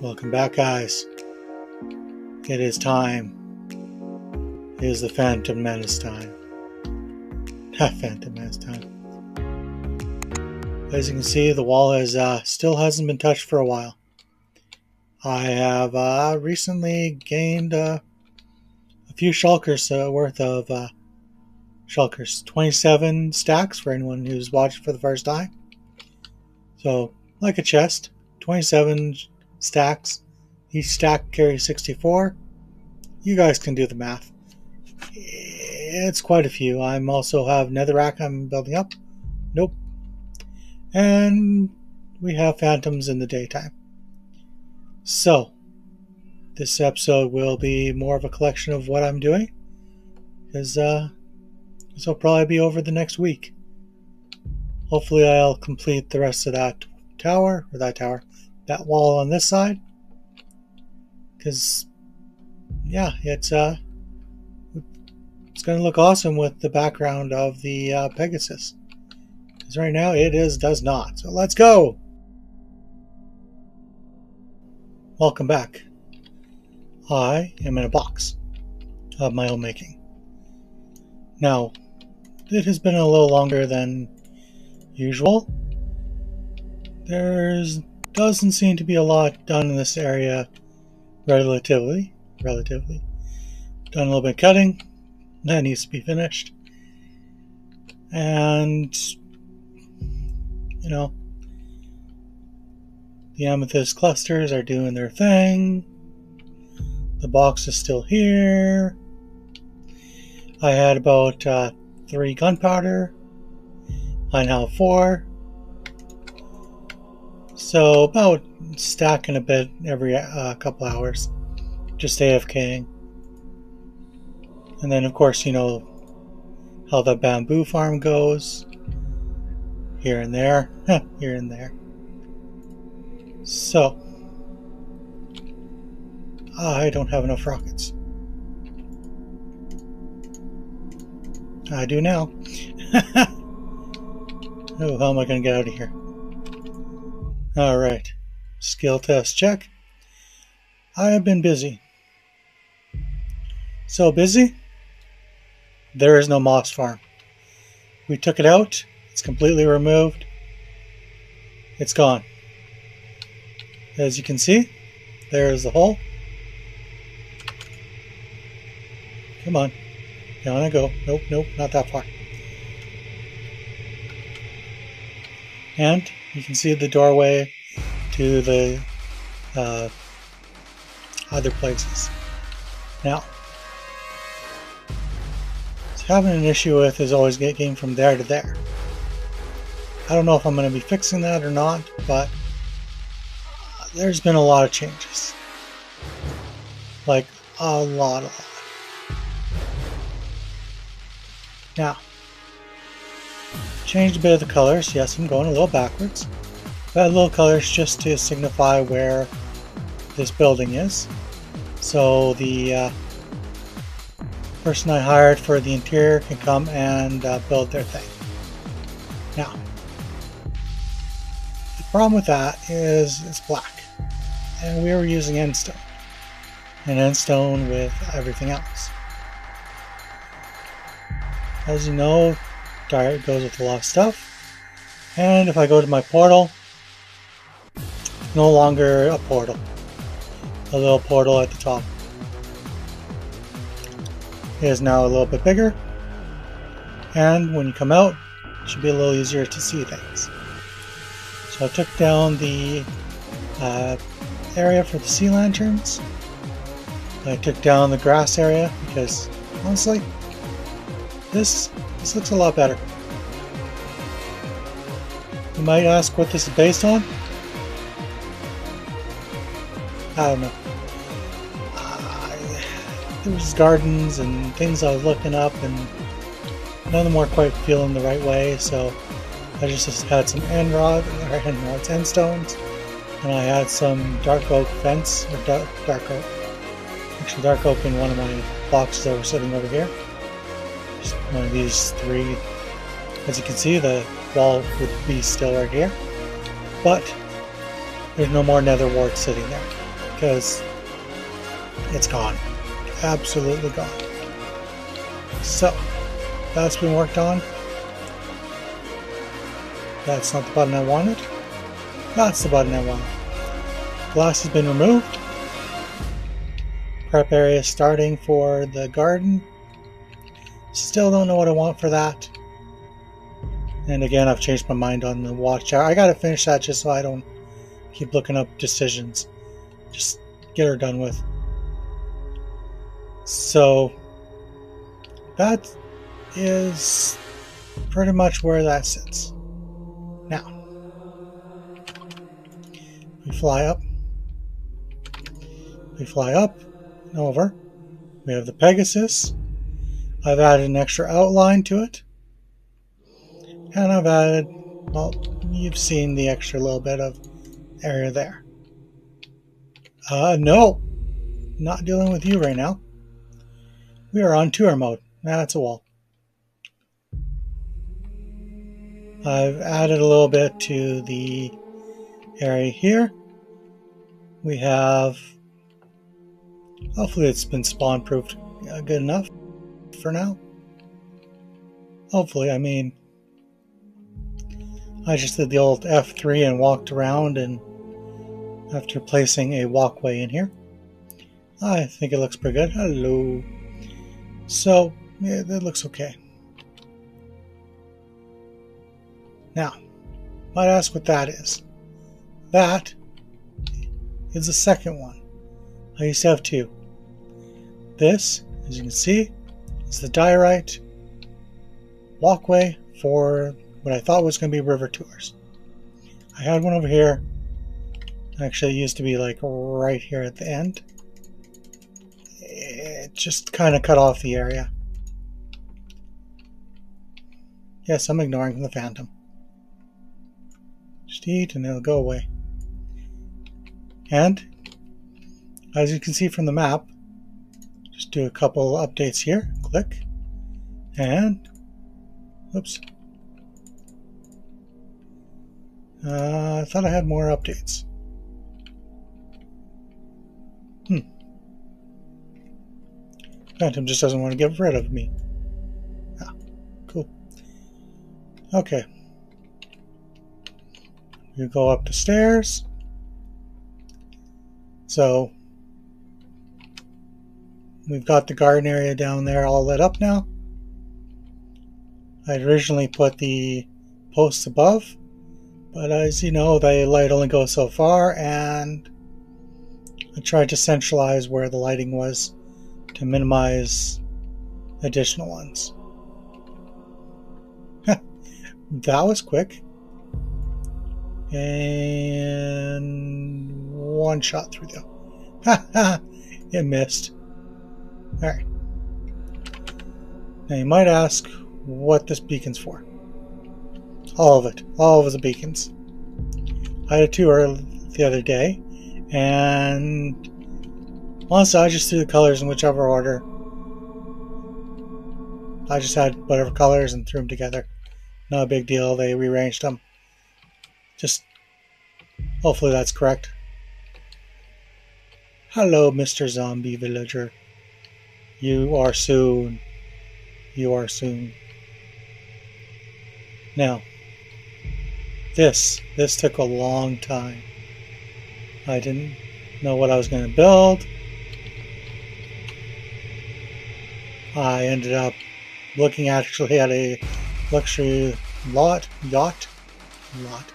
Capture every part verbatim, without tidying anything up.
Welcome back, guys. It is time. It is the Phantom Menace time. Not Phantom Menace time. As you can see, the wall has uh, still hasn't been touched for a while. I have uh, recently gained uh, a few Shulkers uh, worth of uh, Shulkers. twenty-seven stacks for anyone who's watched for the first time. So, like a chest, twenty-seven stacks. Each stack carries sixty-four. You guys can do the math. It's quite a few. I also have netherrack I'm building up. Nope. And we have phantoms in the daytime. So, this episode will be more of a collection of what I'm doing, because uh, this will probably be over the next week. Hopefully I'll complete the rest of that tower, or that tower, that wall on this side, because, yeah, it's uh, it's going to look awesome with the background of the uh, Pegasus, because right now it is does not. So let's go! Welcome back. I am in a box of my own making. Now, it has been a little longer than usual. There doesn't seem to be a lot done in this area relatively. Relatively. Done a little bit of cutting. That needs to be finished. And, you know, the amethyst clusters are doing their thing. The box is still here. I had about uh, three gunpowder. I now have four. So about stacking a bit every uh, couple hours. Just AFKing. And then of course you know how the bamboo farm goes. Here and there. Here and there. So, I don't have enough rockets. I do now. Oh, how am I going to get out of here? Alright. Skill test check. I have been busy. So busy, there is no moss farm. We took it out. It's completely removed. It's gone. As you can see, there's the hole. Come on. Down I go. Nope, nope, not that far. And you can see the doorway to the uh, other places. Now, having an issue with is always getting from there to there. I don't know if I'm going to be fixing that or not, but there's been a lot of changes. Like, a lot, a lot. Now, changed a bit of the colors. Yes, I'm going a little backwards. But little colors just to signify where this building is. So the uh, person I hired for the interior can come and uh, build their thing. Now, the problem with that is it's black. And we were using endstone, and endstone with everything else. As you know, diorite goes with a lot of stuff, and if I go to my portal, it's no longer a portal, a little portal at the top. It is now a little bit bigger, and when you come out, it should be a little easier to see things. So I took down the uh, area for the sea lanterns. I took down the grass area because honestly this this looks a lot better. You might ask what this is based on. I don't know. Uh, there was gardens and things I was looking up and none of them were quite feeling the right way, so I just, just had some end rods, or end rods, end stones. And I had some dark oak fence, or dark, dark oak, actually dark oak in one of my boxes that were sitting over here. Just one of these three. As you can see, the wall would be still right here, but there's no more nether wart sitting there. because it's gone. Absolutely gone. So that's been worked on. That's not the button I wanted. That's the button I wanted. Glass has been removed. Prep area starting for the garden. Still don't know what I want for that. And again, I've changed my mind on the watchtower. I gotta finish that just so I don't keep looking up decisions. Just get her done with. So that is pretty much where that sits. Now we fly up. We fly up and over. We have the Pegasus. I've added an extra outline to it. And I've added, well, you've seen the extra little bit of area there. Uh, no! Not dealing with you right now. We are on tour mode. That's a wall. I've added a little bit to the area here. We have... Hopefully it's been spawn-proofed good enough for now. Hopefully, I mean... I just did the old F three and walked around, and after placing a walkway in here, I think it looks pretty good. Hello. So, yeah, that looks okay. Now, might ask what that is. That is the second one. I used to have two. This, as you can see, is the diorite walkway for what I thought was going to be river tours. I had one over here. Actually, it used to be like right here at the end. It just kind of cut off the area. Yes, I'm ignoring the Phantom. Just eat and it'll go away. And as you can see from the map, just do a couple updates here. Click. And oops. Uh, I thought I had more updates. Hmm. Phantom just doesn't want to get rid of me. Ah, cool. Okay. You go up the stairs. So, we've got the garden area down there all lit up now. I originally put the posts above. But as you know, the light only goes so far, and I tried to centralize where the lighting was to minimize additional ones. That was quick. And one shot through there. Ha ha! It missed. Alright. Now you might ask what this beacon's for. All of it. All of the beacons. I had a tour the other day, and honestly, I just threw the colors in whichever order. I just had whatever colors and threw them together. Not a big deal. They rearranged them. Just hopefully that's correct. Hello, Mister Zombie Villager. You are soon. You are soon. Now, This, this took a long time. I didn't know what I was going to build. I ended up looking actually at a luxury lot, yacht, lot,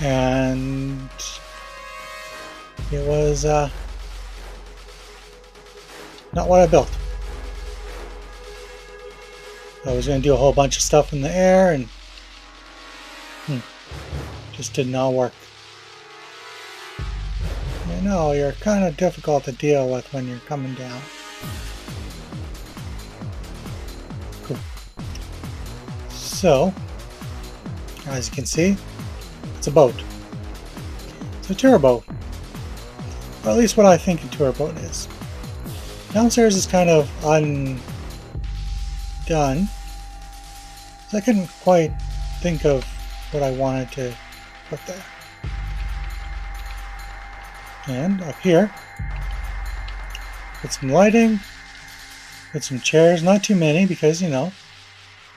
and it was uh, not what I built. I was going to do a whole bunch of stuff in the air, and hmm, just did not work. You know, you're kind of difficult to deal with when you're coming down. Cool. So, as you can see, it's a boat. It's a tour boat. Or at least what I think a tour boat is. Downstairs is kind of undone. So I couldn't quite think of what I wanted to put there. And up here, put some lighting, put some chairs, not too many because, you know,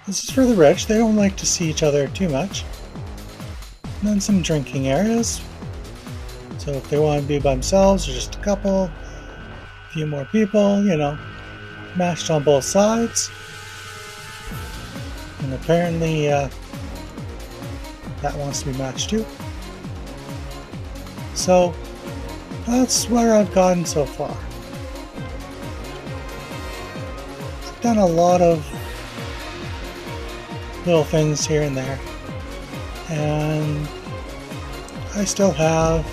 this is for the rich, they don't like to see each other too much. And then some drinking areas, so if they want to be by themselves or just a couple, a few more people, you know, mashed on both sides. And apparently uh, that wants to be matched too. So that's where I've gotten so far. I've done a lot of little things here and there, and I still have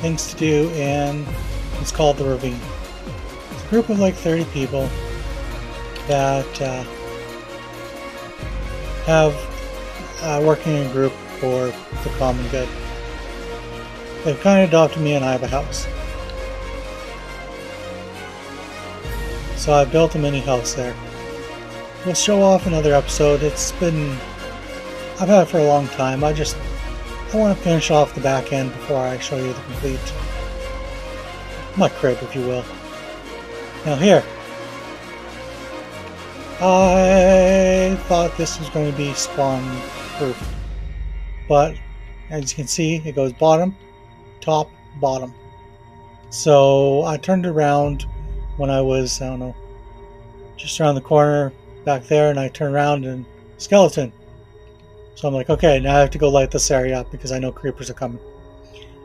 things to do in what's called The Ravine. It's a group of like thirty people that uh, have uh, working in a group for the common good. They've kind of adopted me and I have a house. So I built a mini house there. We'll show off another episode. It's been... I've had it for a long time. I just... I want to finish off the back end before I show you the complete... my crib, if you will. Now here. I thought this was going to be spawn proof. But, as you can see, it goes bottom, top, bottom. So I turned around when I was, I don't know, just around the corner back there, and I turn around and skeleton. So I'm like, okay, now I have to go light this area up because I know creepers are coming.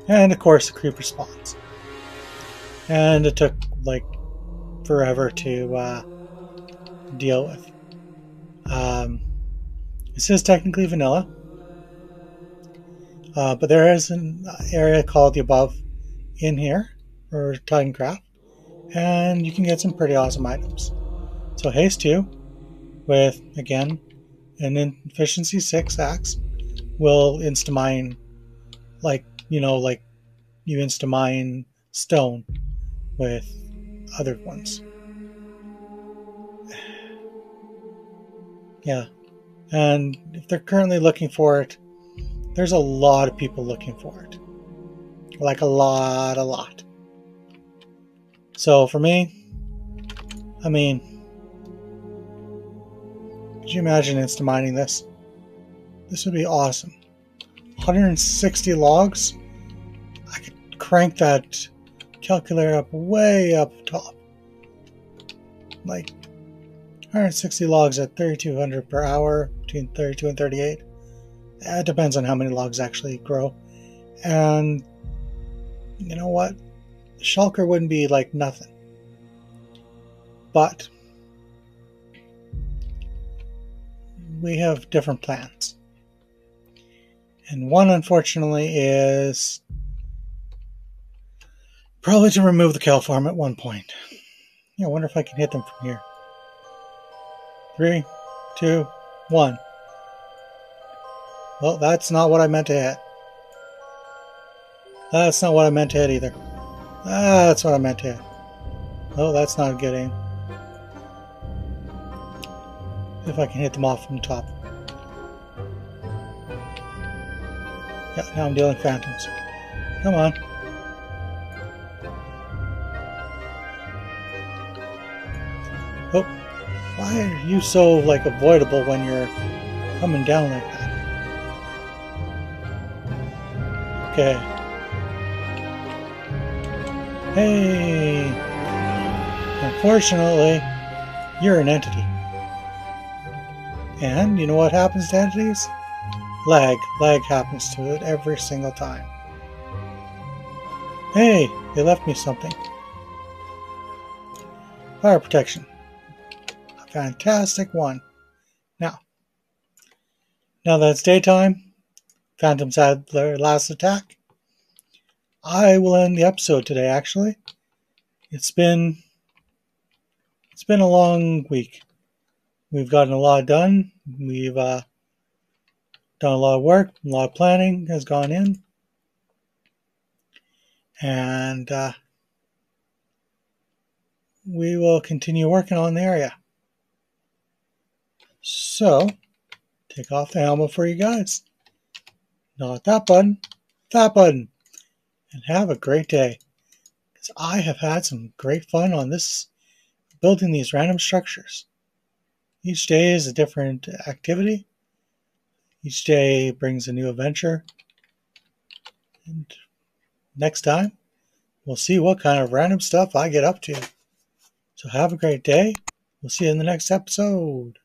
And of course the creeper spawns. And it took like forever to uh, deal with. Um, this is technically vanilla. Uh, but there is an area called the Above in here, or TitanCraft, and you can get some pretty awesome items. So haste two, with again an efficiency six axe, will insta mine, like you know, like you insta mine stone with other ones. Yeah, and if they're currently looking for it. There's a lot of people looking for it. Like a lot, a lot. So for me, I mean, could you imagine insta mining this? This would be awesome. one hundred sixty logs. I could crank that calculator up way up top. Like one hundred sixty logs at thirty-two hundred per hour, between thirty-two and thirty-eight. It depends on how many logs actually grow. And you know what? Shulker wouldn't be like nothing. But we have different plans. And one, unfortunately, is probably to remove the cow farm at one point. Yeah, I wonder if I can hit them from here. Three, two, one. Well, that's not what I meant to hit. That's not what I meant to hit either. That's what I meant to hit. Oh, that's not a good aim. If I can hit them off from the top. Yeah, now I'm dealing phantoms. Come on. Oh, why are you so, like, avoidable when you're coming down like that? Okay. Hey! Unfortunately, you're an entity. And you know what happens to entities? Lag. Lag happens to it every single time. Hey! They left me something. Fire protection. A fantastic one. Now. Now that it's daytime. Phantoms had their last attack. I will end the episode today, actually. It's been it's been a long week. We've gotten a lot done. We've uh, done a lot of work. A lot of planning has gone in. And uh, we will continue working on the area. So, take off the helmet for you guys. Not that button, that button. and have a great day, because I have had some great fun on this, building these random structures. Each day is a different activity. Each day brings a new adventure. And next time, we'll see what kind of random stuff I get up to. So have a great day. We'll see you in the next episode.